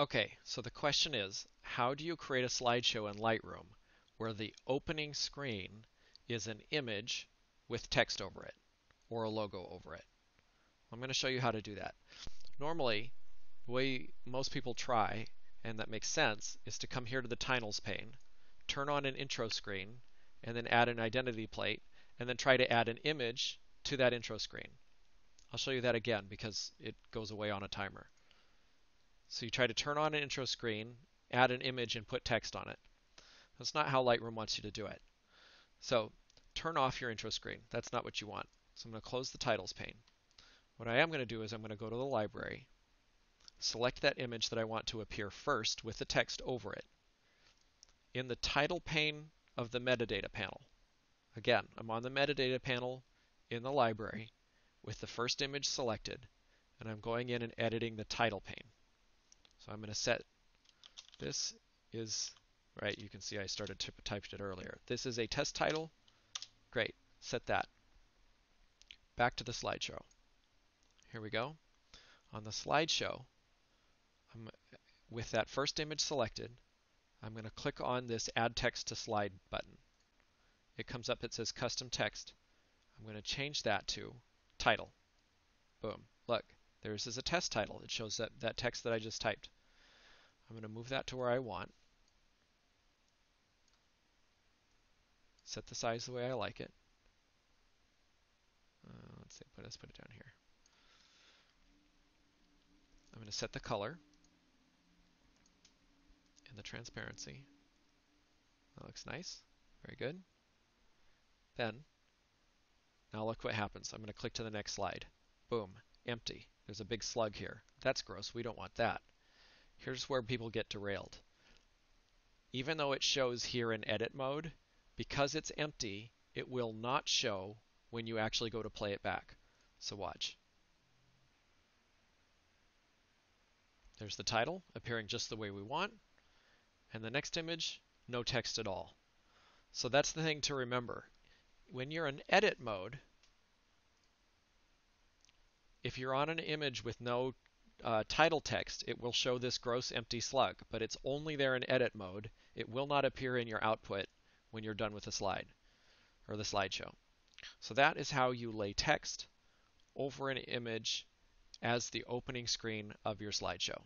Okay, so the question is, how do you create a slideshow in Lightroom where the opening screen is an image with text over it or a logo over it? I'm going to show you how to do that. Normally, the way most people try, and that makes sense, is to come here to the Titles pane, turn on an intro screen, and then add an identity plate, and then try to add an image to that intro screen. I'll show you that again because it goes away on a timer. So you try to turn on an intro screen, add an image, and put text on it. That's not how Lightroom wants you to do it. So turn off your intro screen. That's not what you want. So I'm going to close the Titles pane. What I am going to do is I'm going to go to the library, select that image that I want to appear first with the text over it. In the title pane of the metadata panel, again, I'm on the metadata panel in the library with the first image selected, and I'm going in and editing the title pane. So I'm going to set, this is, right, you can see I started to type it earlier. This is a test title. Great, set that. Back to the slideshow. Here we go. On the slideshow, with that first image selected, I'm going to click on this Add Text to Slide button. It comes up, it says Custom Text. I'm going to change that to Title. Boom. Look, there's a test title. It shows that text that I just typed. I'm going to move that to where I want. Set the size the way I like it. Let's put it down here. I'm going to set the color and the transparency. That looks nice. Very good. Then, now look what happens. I'm going to click to the next slide. Boom. Empty. There's a big slug here. That's gross. We don't want that. Here's where people get derailed. Even though it shows here in edit mode, because it's empty, it will not show when you actually go to play it back. So watch. There's the title, appearing just the way we want. And the next image, no text at all. So that's the thing to remember. When you're in edit mode, if you're on an image with no title text, it will show this gross empty slug, but it's only there in edit mode. It will not appear in your output when you're done with the slide or the slideshow. So that is how you lay text over an image as the opening screen of your slideshow.